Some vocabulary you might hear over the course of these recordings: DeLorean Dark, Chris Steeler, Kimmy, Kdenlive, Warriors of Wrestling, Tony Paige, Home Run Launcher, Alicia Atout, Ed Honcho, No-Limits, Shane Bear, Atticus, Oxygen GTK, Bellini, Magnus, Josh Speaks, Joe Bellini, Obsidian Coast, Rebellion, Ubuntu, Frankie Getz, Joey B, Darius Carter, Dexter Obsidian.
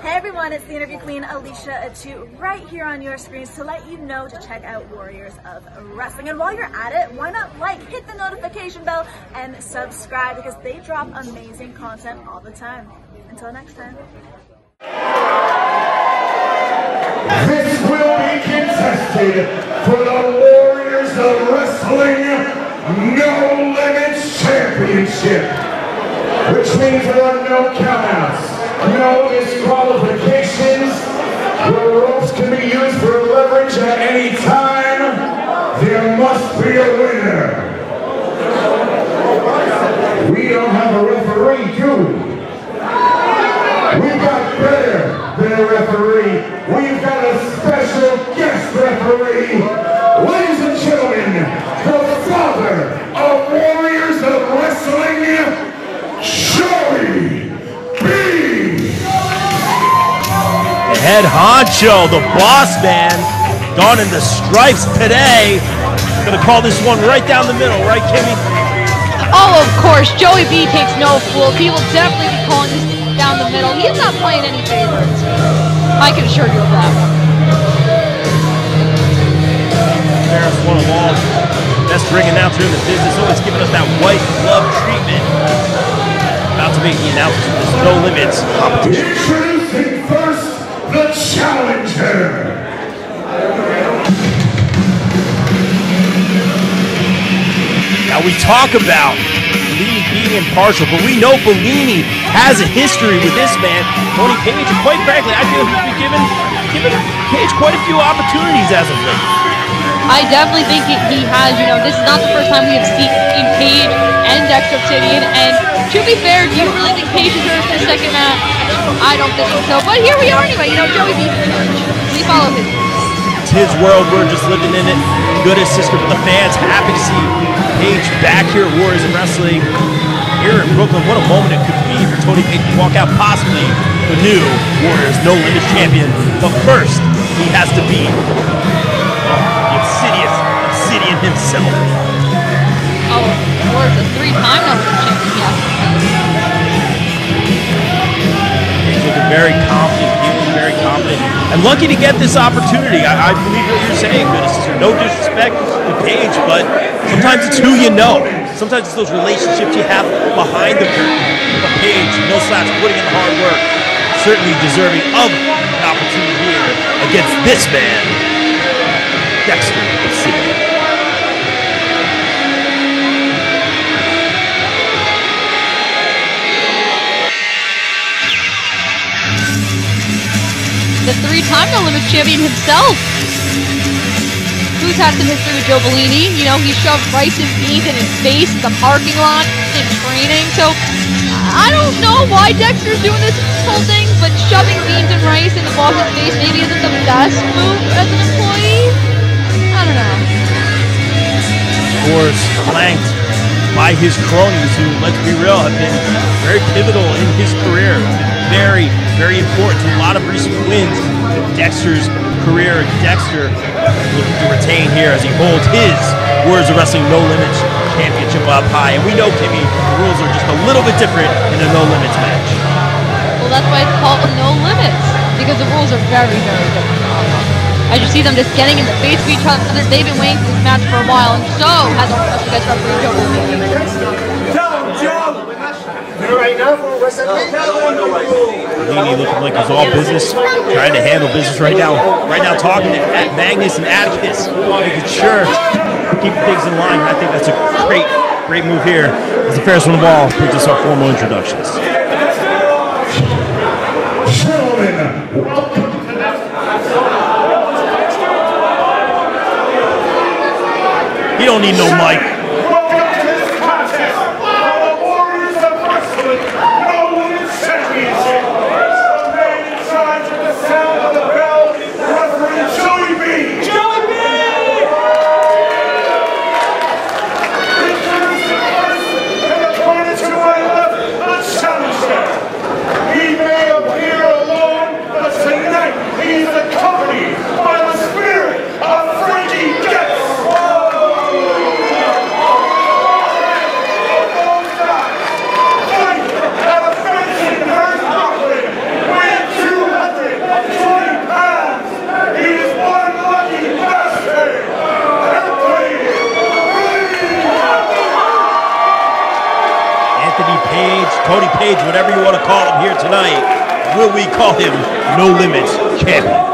Hey everyone, it's the Interview Queen, Alicia Atout, right here on your screens to let you know to check out Warriors of Wrestling. And while you're at it, why not like, hit the notification bell, and subscribe, because they drop amazing content all the time. Until next time. This will be contested for the Warriors of Wrestling No-Limits Championship, which means there are no countouts, no disqualifications. The ropes can be used for leverage at any time. There must be a winner. We don't have a referee, do we? We've got better than a referee. We've got a special guest referee. Ladies and gentlemen, the father of Warriors of Wrestling, Joey B. Ed Honcho, the boss man, gone in the stripes today. Gonna call this one right down the middle, right, Kimmy? Oh, of course. Joey B takes no fool. He will definitely be calling this down the middle. He's not playing any favorites. I can assure you of that one. There's one of all best ring announcer in the business, always giving us that white glove treatment. About to make the announcement, there's no limits. Introducing first, the challenger. Now we talk about Bellini being impartial, but we know Bellini has a history with this man, Tony Paige. And quite frankly, I feel he's been given Paige quite a few opportunities as of late. I definitely think he has. You know, this is not the first time we have seen Paige and Dexter Obsidian, and to be fair, do you really think Paige deserves this second match? I don't think so, but here we are anyway. You know, Joey B's in charge. We follow him. It's his world. We're just living in it. Good assist with the fans. Happy to see Paige back here at Warriors of Wrestling here in Brooklyn. What a moment it could be for Tony Paige to walk out possibly the new Warriors No-Limits champion. But first, he has to beat Obsidian himself. Oh, Warriors a three-time No-Limits champion. Yeah. Very confident, people very confident. And lucky to get this opportunity. I believe what you're saying, good sister. No disrespect to Paige, but sometimes it's who you know. Sometimes it's those relationships you have behind the curtain. But Paige, no slouch, putting in the hard work, certainly deserving of an opportunity here against this man, Dexter Obsidian. The three-time No-Limits champion himself, who's had some history with Joe Bellini. You know, he shoved Rice's beef in his face in the parking lot in training. So I don't know why Dexter's doing this whole thing, but shoving beans and rice in the boss's face maybe isn't the best move as an employee. I don't know. Of course, flanked by his cronies, who, let's be real, have been very pivotal in his career. Very, very important to a lot of recent wins in Dexter's career. Dexter looking to retain here as he holds his Warriors of Wrestling No-Limits Championship up high. And we know, Kimmy, the rules are just a little bit different in a No-Limits match. Well, that's why it's called a No-Limits, because the rules are very, very different. As you see them just getting in the face of each other, they've been waiting for this match for a while, and so has our special guest referee, Joe Bellini. Right now, Bellini looking like he's all business, trying to handle business right now. Right now, talking to Magnus and Atticus, making sure keep things in line. I think that's a great, great move here. As the fairest one of all, brings us our formal introductions. Gentlemen, welcome. You don't need no mic. Accompanied by the spirit of Frankie Getz. Paige, whatever you want to call him here tonight, will we call him No Limits champion?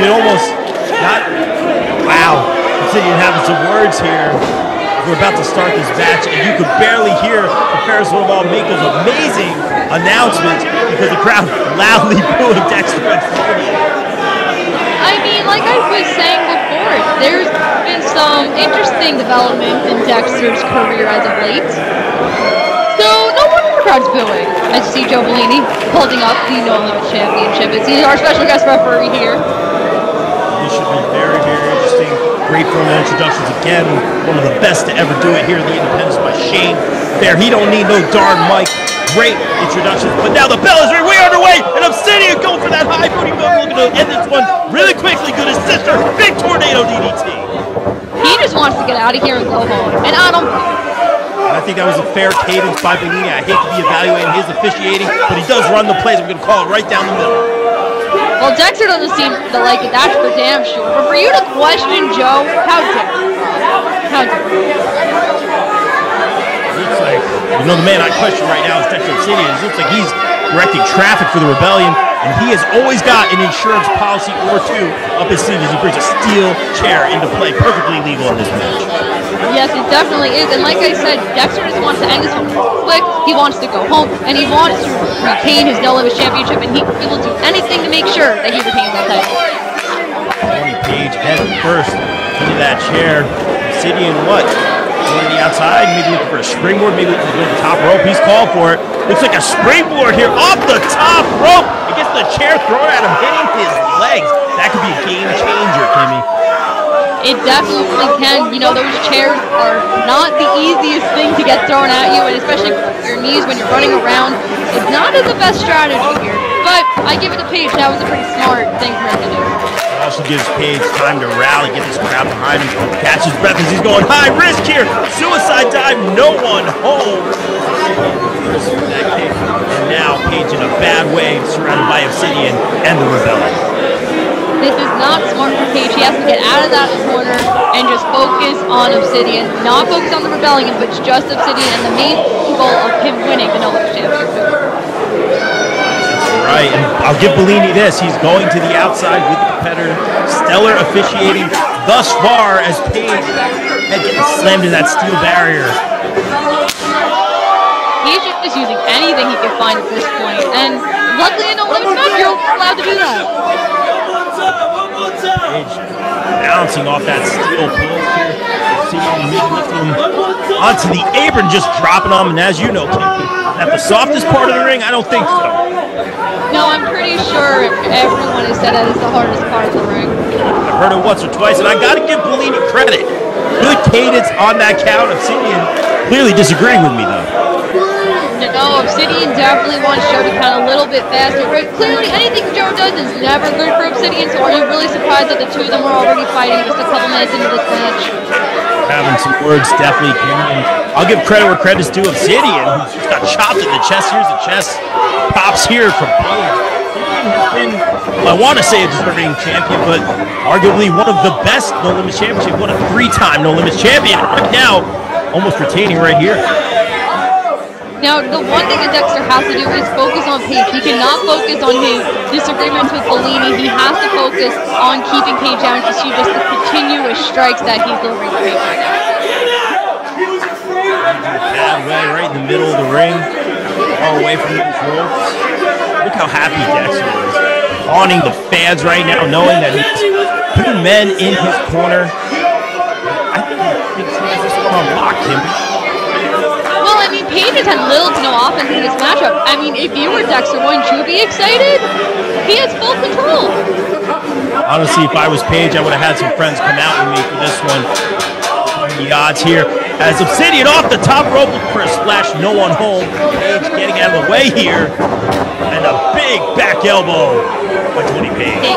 It almost not. Wow, Obsidian having some words here. We're about to start this match, and you could barely hear the Ferris Wheel of Mako's amazing announcement because the crowd loudly booing Dexter Obsidian. I mean, like I was saying before, there's been some interesting developments in Dexter's career as of late. So no wonder the crowd's booing. I see Joe Bellini holding up the No-Limits Championship. He's our special guest referee here. Should be very, very interesting. Great formal introductions again. One of the best to ever do it here in the Independence by Shane Bear. He don't need no darn mic. Great introductions. But now the bell is way underway, and Obsidian going for that high booty move. Looking to end this one really quickly. Good assist her. Big tornado DDT. He just wants to get out of here and go home. And I don't. I think that was a fair cadence by Bellini. I hate to be evaluating his officiating, but he does run the plays. I'm going to call it right down the middle. Well, Dexter doesn't seem to like it, that's for damn sure. But for you to question Joe, how dare you? How dare you? Looks like, you know, the man I question right now is Dexter Obsidian. It looks like he's directing traffic for the Rebellion, and he has always got an insurance policy or two up his sleeve as he brings a steel chair into play. Perfectly legal in this match. Yes, it definitely is. And like I said, Dexter just wants to end this one quick. He wants to go home, and he wants to retain his No-Limits Championship, and he will do anything to make sure that he retains that title. Tony Paige head first into that chair. Obsidian what? Going to the outside, maybe looking for a springboard, maybe looking for the top rope. He's called for it. Looks like a springboard here off the top rope. He gets the chair thrown at him, hitting his legs. That could be a game changer, Kimmy. It definitely can. You know, those chairs are not the easiest thing to get thrown at you, and especially your knees when you're running around. It's not the best strategy here, but I give it to Paige. That was a pretty smart thing for him to do. It also gives Paige time to rally, get this crowd behind him, catch his breath as he's going high risk here. Suicide dive, no one home. And now Paige in a bad way, surrounded by Obsidian and the Rebellion. This is not smart for Paige. She has to get out of that corner and just focus on Obsidian. Not focus on the Rebellion, but just Obsidian and the main goal of him winning the No-Limits Championship. Right, and I'll give Bellini this. He's going to the outside with the competitor. Stellar officiating thus far as Paige had getting slammed in that steel barrier. He's just using anything he can find at this point, and luckily in No-Limits match, you're allowed to do that. Paige bouncing off that steel pole here. Onto the apron, just dropping on him. And as you know, at the softest part of the ring, I don't think so. No, I'm pretty sure everyone has said that it's the hardest part of the ring. I've heard it once or twice, and I got to give Bellini credit. Good cadence on that count. Obsidian clearly disagreeing with me, though. No, Obsidian definitely wants Joe to count a little bit faster. But clearly, anything Joe does is never good for Obsidian, so are you really surprised that the two of them were already fighting just a couple minutes into this match? Having some words definitely came in. I'll give credit where credit's due. Obsidian, who's got chopped in the chest. Here's the chest. Pops here from Paige. I want to say a deserving champion, but arguably one of the best No-Limits Championship. What a three-time No-Limits Champion. Right now, almost retaining right here. Now, the one thing that Dexter has to do is focus on Paige. He cannot focus on his disagreements with Bellini. He has to focus on keeping Paige down to see just the continuous strikes that he's delivering to Paige right now. Bad way, right in the middle of the ring, all away from the ropes. Look how happy Dexter is. Awning the fans right now, knowing that he's two men in his corner. I think he thinks he's just going to unlock him. I mean, Paige has had little to no offense in this matchup. I mean, if you were Dexter, wouldn't you be excited? He has full control. Honestly, if I was Paige, I would have had some friends come out with me for this one. The odds here. As Obsidian off the top rope for a splash, no one home. Paige getting out of the way here. And a big back elbow by Tony Paige.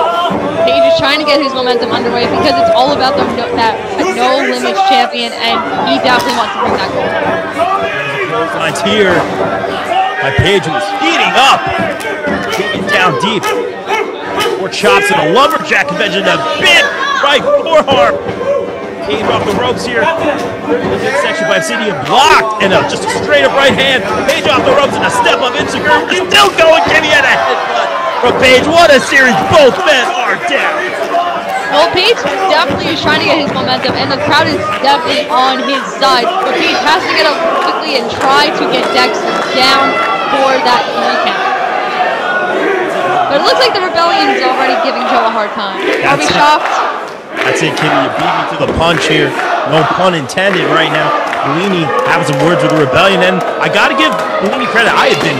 Paige is trying to get his momentum underway because it's all about the No-Limits champion, and he definitely wants to bring that goal. Lines here by Paige, who's heating up, taking down deep. More chops in a lumberjack convention, a big right forearm. Came off the ropes here. The midsection by Obsidian blocked, and just a straight up right hand. Paige off the ropes and a step up insecure. Still going, Kimmy had a headbutt from Paige. What a series, both men are down. Well, Paige definitely is trying to get his momentum, and the crowd is definitely on his side. But Paige has to get up quickly and try to get Dexter down for that three count. But it looks like the Rebellion is already giving Joe a hard time. Are we shocked? That's it, Kimmy. You beat me to the punch here. No pun intended right now. Bellini having some words with the Rebellion, and I got to give Bellini credit. I have been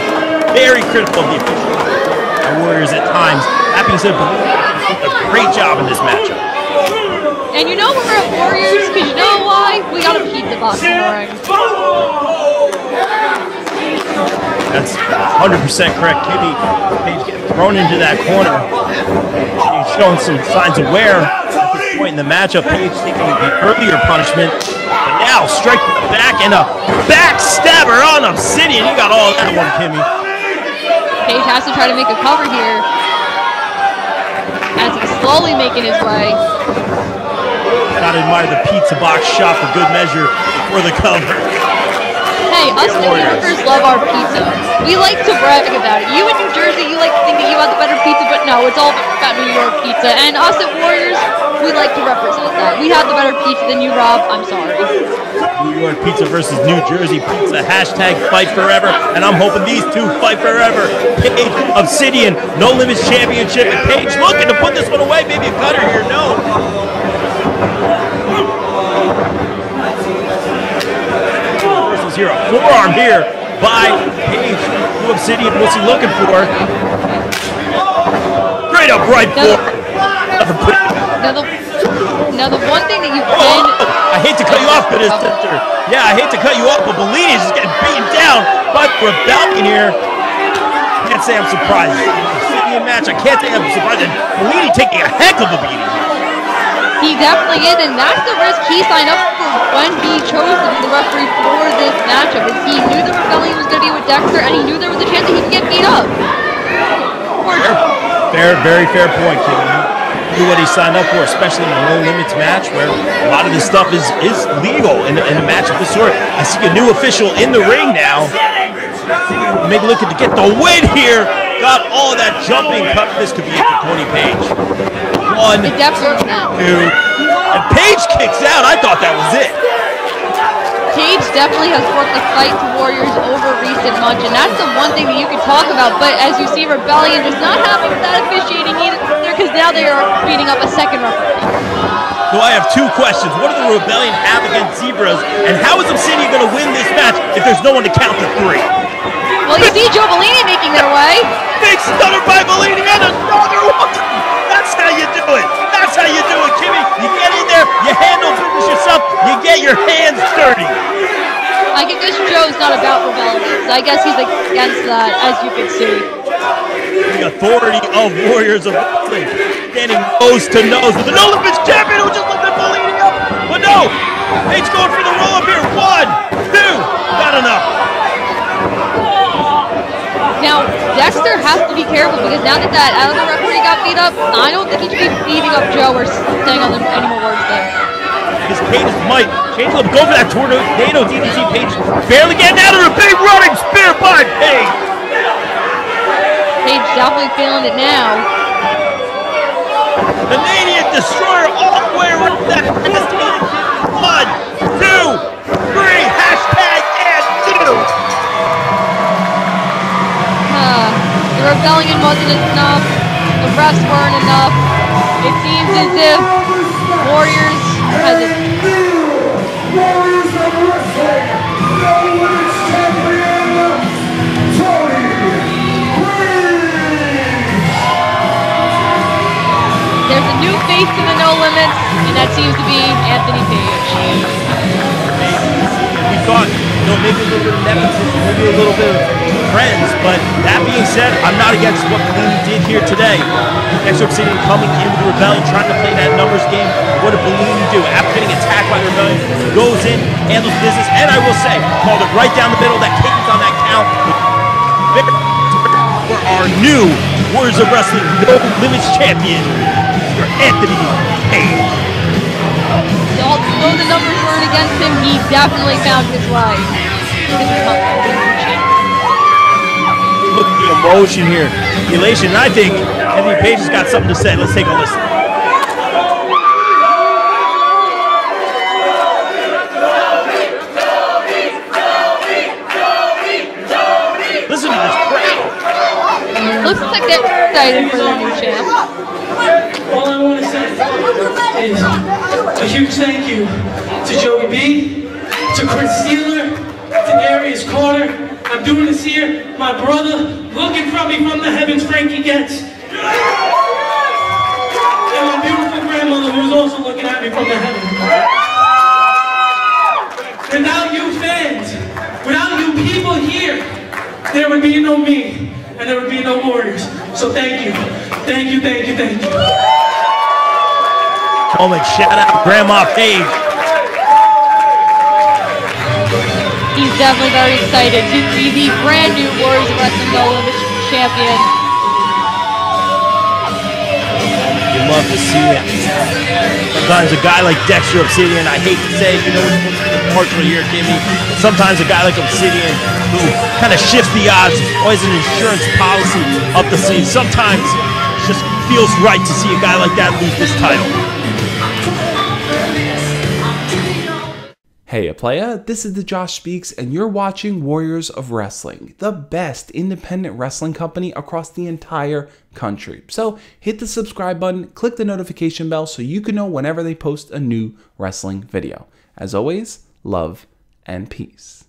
very critical of the officials, the Warriors at times. That being said, Bellini did a great job in this matchup. And you know we're at Warriors because you know why? We got to keep the box boring. That's 100% correct, Kimmy. Paige getting thrown into that corner. She's showing some signs of wear. In the matchup, Paige thinking of the earlier punishment, but now strike back and a back stabber on Obsidian. You got all that one, Kimmy. Paige has to try to make a cover here as he's slowly making his way. Gotta admire the pizza box shot for good measure for the cover. Hey, us New Yorkers love our pizza. We like to brag about it. You in New Jersey, you like to think that you have the better pizza, but no, it's all about New York pizza. And us at Warriors, we like to represent that. We have the better pizza than you, Rob. I'm sorry. New York pizza versus New Jersey pizza. Hashtag fight forever. And I'm hoping these two fight forever. Paige, Obsidian, No-Limits Championship. And Paige looking to put this one away. Maybe a cutter here. No. Versus here. A forearm here by Paige. Who Obsidian was he looking for? Straight up right forearm. Now the one thing that you can... I hate to cut you off, but it's... Yeah, I hate to cut you off, but Bellini is just getting beaten down by Rebellion here. I can't say I'm surprised. Obsidian match, I can't say I'm surprised. And Bellini taking a heck of a beating. He definitely is, and that's the risk he signed up for when he chose to be the referee for this matchup. Is he knew the Rebellion was going to be with Dexter, and he knew there was a chance that he could get beat up. Very fair point, Kimmy. Do what he signed up for, especially in a no-limits match where a lot of this stuff is legal in a match of this sort. I see a new official in the ring now. Maybe looking to get the win here. Got all that jumping cut. This could be it for Tony Paige. One, two, and Paige kicks out. I thought that was it. Paige definitely has worked the fight to Warriors over recent months, and that's the one thing that you can talk about. But as you see, Rebellion just not having that officiating either, because now they are beating up a second referee. So I have two questions. What do the Rebellion have against Zebras, and how is Obsidian going to win this match if there's no one to count to three? Well, you see Joe Bellini making their way. Big stutter by Bellini and another one. That's how you do it. That's how you do it, Kimmy. You get in there, you handle business yourself, you get your hands dirty. I guess Joe's not about Rebellion, so I guess he's against that, as you can see. The authority of Warriors of Wrestling standing nose to nose with the No-Limits champion who just looked at Bellini up. But no, Paige going for the roll up here. One, two, not enough. Now, Dexter has to be careful because now that other referee got beat up, I don't think he should be beating up Joe or saying any more words there. This Paige might change up, go for that tornado DDT. Paige barely getting out of her. Big running spear by Paige. Paige definitely feeling it now. Canadian Destroyer all the way around that. One, two, three, hashtag and two. The Rebellion wasn't enough, the refs weren't enough. It seems as if Warriors has it. Warriors of Wrestling, No-Limits Champion, Tony Paige. There's a new face to the No-Limits, and that seems to be Anthony Paige. We thought, maybe a little bit of nemesis, maybe a little bit of... friends, but that being said, I'm not against what Bellini did here today. Dexter Obsidian coming into the Rebellion, trying to play that numbers game. What did Bellini do? After getting attacked by the Rebellion, goes in, handles business, and I will say, called it right down the middle, that kick was on that count. For our new Warriors of Wrestling No-Limits champion, Mr. Anthony Paige. Although the numbers weren't against him, he definitely found his way. Look at the emotion here, the elation, and I think Anthony Paige has got something to say. Let's take a listen. Listen to this crowd. Looks like they're excited for their new champ. All I want to say is a huge thank you to Joey B, to Chris Steeler, to Darius Carter. I'm doing this here, my brother, looking from me from the heavens, Frankie Getz. And my beautiful grandmother, who's also looking at me from the heavens. Without you fans, without you people here, there would be no me, and there would be no Warriors. So thank you, thank you, thank you, thank you. Oh, and shout out Grandma Paige. He's definitely very excited to be the brand new Warriors of Wrestling No-Limits champion. You love to see it. Sometimes a guy like Dexter Obsidian, I hate to say, you know, partial here, Kimmy. Sometimes a guy like Obsidian who kind of shifts the odds, always an insurance policy up the scene. Sometimes it just feels right to see a guy like that lose this title. Hey playa, this is the Josh Speaks and you're watching Warriors of Wrestling, the best independent wrestling company across the entire country. So hit the subscribe button, click the notification bell so you can know whenever they post a new wrestling video. As always, love and peace.